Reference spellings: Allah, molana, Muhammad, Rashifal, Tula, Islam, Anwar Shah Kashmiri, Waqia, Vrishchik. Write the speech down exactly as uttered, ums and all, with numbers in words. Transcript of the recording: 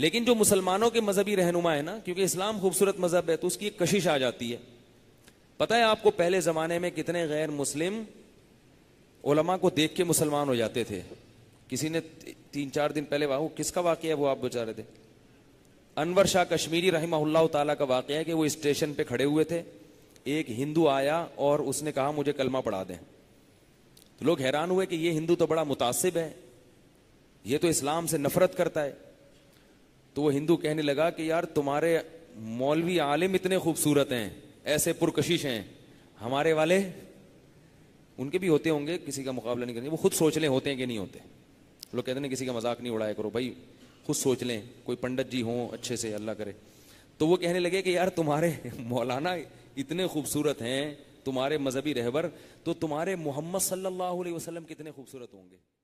लेकिन जो मुसलमानों के मजहबी रहनुमा है ना, क्योंकि इस्लाम खूबसूरत मजहब है, तो उसकी एक कशिश आ जाती है। पता है आपको पहले जमाने में कितने गैर मुस्लिम उलमा को देख के मुसलमान हो जाते थे। किसी ने तीन चार दिन पहले वाह किसका वाकया है वो आप बता रहे थे, अनवर शाह कश्मीरी रहमहुल्लाह ताला का वाकया है कि वो स्टेशन पे खड़े हुए थे, एक हिंदू आया और उसने कहा मुझे कलमा पढ़ा दें। तो लोग हैरान हुए कि ये हिंदू तो बड़ा मुतासिब है, ये तो इस्लाम से नफरत करता है। तो वो हिंदू कहने लगा कि यार तुम्हारे मौलवी आलिम इतने खूबसूरत हैं, ऐसे पुरकशिश हैं, हमारे वाले उनके भी होते होंगे, किसी का मुकाबला नहीं करेंगे, वो खुद सोच लें होते हैं कि नहीं होते। लोग कहते हैं किसी का मजाक नहीं उड़ाया करो भाई, खुद सोच लें, कोई पंडित जी हों अच्छे से, अल्लाह करे। तो वो कहने लगे कि यार तुम्हारे मौलाना इतने खूबसूरत हैं, तुम्हारे मजहबी रहबर, तो तुम्हारे मोहम्मद सल्लल्लाहु अलैहि वसल्लम कितने खूबसूरत होंगे।